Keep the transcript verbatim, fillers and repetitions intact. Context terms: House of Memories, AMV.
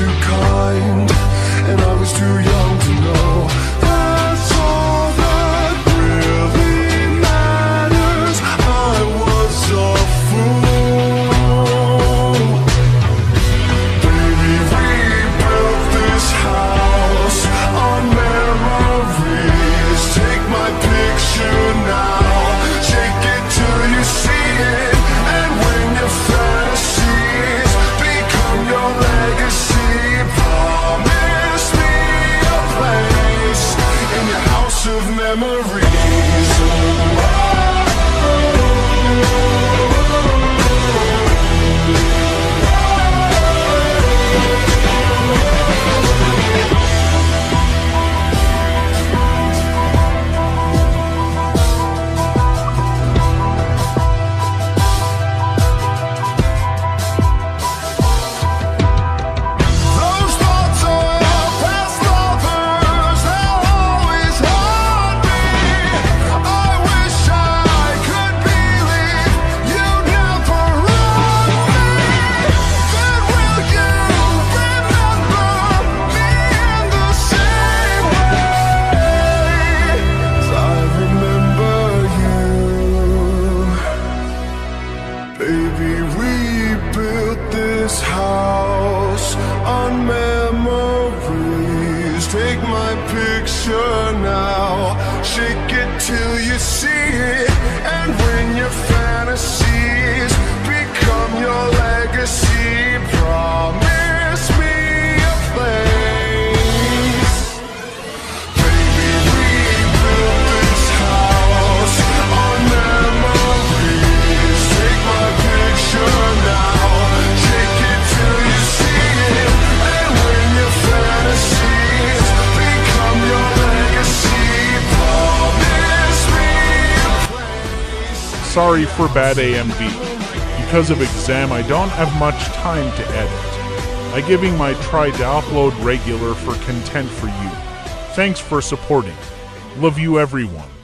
too kind, and I was too young to know. That's all that really matters. I was a fool. Baby, we built this house on memories. Take my picture now, shake it till you see it, and when your fantasies become your legacy, promise me a place in your house of memories. Baby, we built this house on memories. Take my picture now, shake it till you see it, and when your fantasies become your legacy, promise me a place. Baby, we built this house on memories. Take my picture now, shake it till you see it, and when your fantasies become your legacy, promise me a place. Sorry for bad A M V. Because of exam, I don't have much time to edit. I'm giving my try to upload regular for content for you. Thanks for supporting. Love you, everyone.